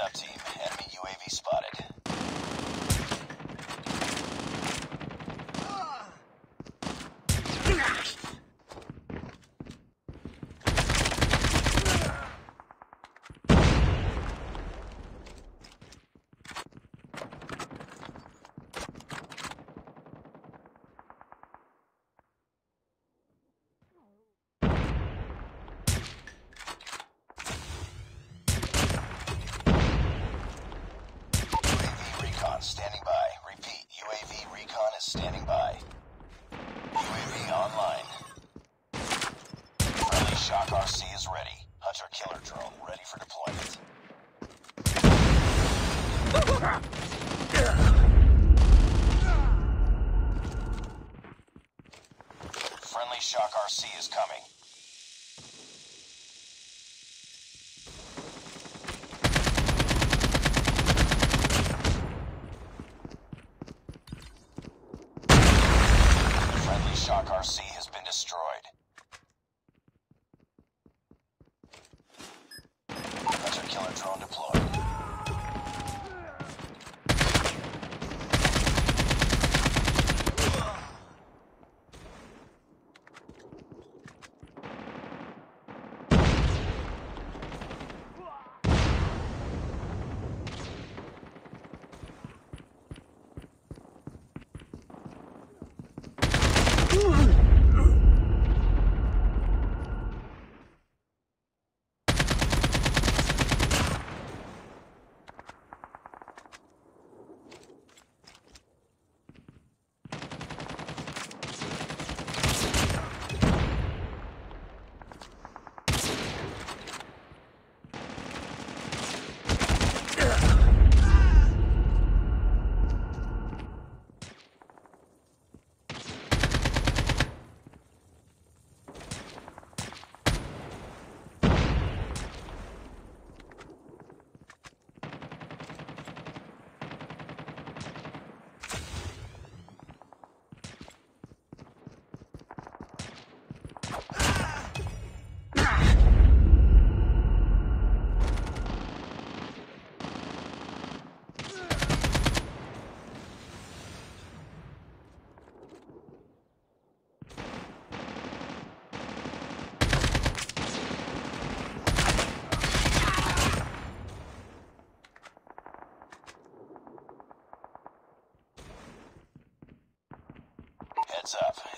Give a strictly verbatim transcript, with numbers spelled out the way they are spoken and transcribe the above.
up, team. Enemy U A V spotted. Standing by. Repeat, U A V recon is standing by. U A V online. Friendly Shock R C is ready. Hunter killer drone ready for deployment. Friendly Shock R C is coming. Shock R C has been destroyed. Hunter killer drone deployed. Up.